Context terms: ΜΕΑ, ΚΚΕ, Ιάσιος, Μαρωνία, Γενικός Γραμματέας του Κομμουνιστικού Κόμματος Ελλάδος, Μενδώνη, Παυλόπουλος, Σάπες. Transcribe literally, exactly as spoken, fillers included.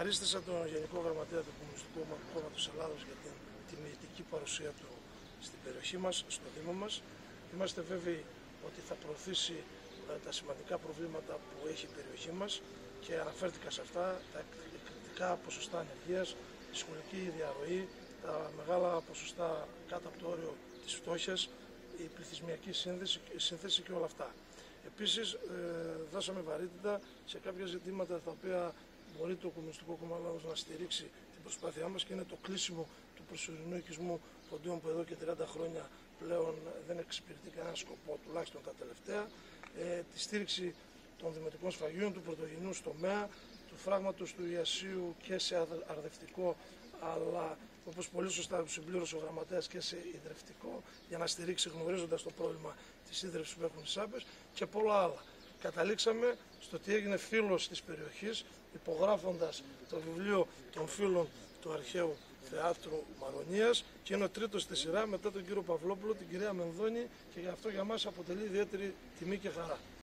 Ευχαρίστησα τον Γενικό Γραμματέα του Κομμουνιστικού Κόμματος Ελλάδος για την, την ηγετική παρουσία του στην περιοχή μας, στο Δήμο μας. Είμαστε βέβαιοι ότι θα προωθήσει ε, τα σημαντικά προβλήματα που έχει η περιοχή μας και αναφέρθηκα σε αυτά τα εκρηκτικά ποσοστά ανεργίας, τη σχολική διαρροή, τα μεγάλα ποσοστά κάτω από το όριο της φτώχειας, η πληθυσμιακή σύνθεση, η σύνθεση και όλα αυτά. Επίσης, ε, δώσαμε βαρύτητα σε κάποια ζητήματα τα οποία μπορεί το Κομμουνιστικό Κόμμα Ελλάδος να στηρίξει την προσπάθειά μας και είναι το κλείσιμο του προσωρινού οικισμού ποντίων που εδώ και τριάντα χρόνια πλέον δεν εξυπηρετεί κανένα σκοπό, τουλάχιστον τα τελευταία, ε, τη στήριξη των δημοτικών σφαγείων, του πρωτογενού στο ΜΕΑ, του φράγματος του Ιασίου και σε αρδευτικό, αλλά όπως πολύ σωστά συμπλήρωσε ο Γραμματέας και σε ιδρευτικό, για να στηρίξει γνωρίζοντας το πρόβλημα της ίδρευσης που έχουν οι Σάπες και πολλά άλλα. Καταλήξαμε στο ότι έγινε φίλος της περιοχής, υπογράφοντας το βιβλίο των φίλων του αρχαίου θεάτρου Μαρωνίας και είναι ο τρίτος στη σειρά μετά τον κύριο Παυλόπουλο, την κυρία Μενδώνη και γι' αυτό για μας αποτελεί ιδιαίτερη τιμή και χαρά.